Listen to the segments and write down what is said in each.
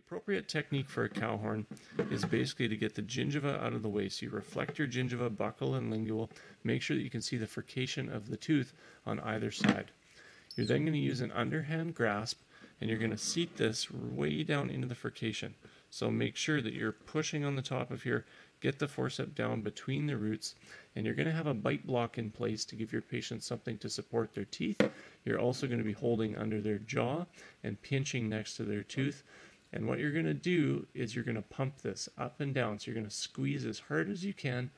The appropriate technique for a cowhorn is basically to get the gingiva out of the way. So you reflect your gingiva, buccal and lingual. Make sure that you can see the furcation of the tooth on either side. You're then going to use an underhand grasp, and you're going to seat this way down into the furcation. So make sure that you're pushing on the top of here, get the forcep down between the roots, and you're going to have a bite block in place to give your patient something to support their teeth. You're also going to be holding under their jaw and pinching next to their tooth. And what you're going to do is you're going to pump this up and down. So you're going to squeeze as hard as you can,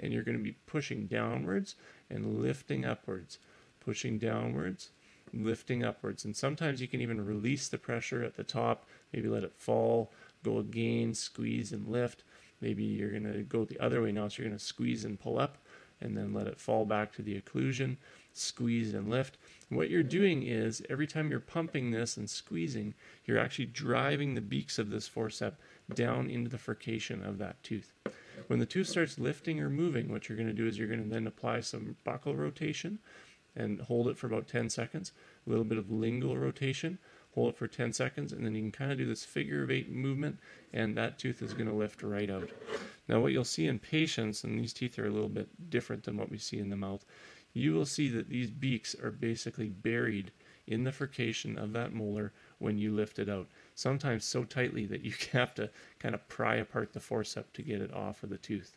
and you're going to be pushing downwards and lifting upwards, pushing downwards, lifting upwards. And sometimes you can even release the pressure at the top, maybe let it fall, go again, squeeze and lift. Maybe you're going to go the other way now, so you're going to squeeze and pull up, and then let it fall back to the occlusion, squeeze and lift. And what you're doing is, every time you're pumping this and squeezing, you're actually driving the beaks of this forcep down into the furcation of that tooth. When the tooth starts lifting or moving, what you're going to do is you're going to then apply some buccal rotation and hold it for about 10 seconds, a little bit of lingual rotation, hold it for 10 seconds, and then you can kind of do this figure-of-8 movement, and that tooth is going to lift right out. Now what you'll see in patients, and these teeth are a little bit different than what we see in the mouth, you will see that these beaks are basically buried in the furcation of that molar when you lift it out, sometimes so tightly that you have to kind of pry apart the forceps to get it off of the tooth.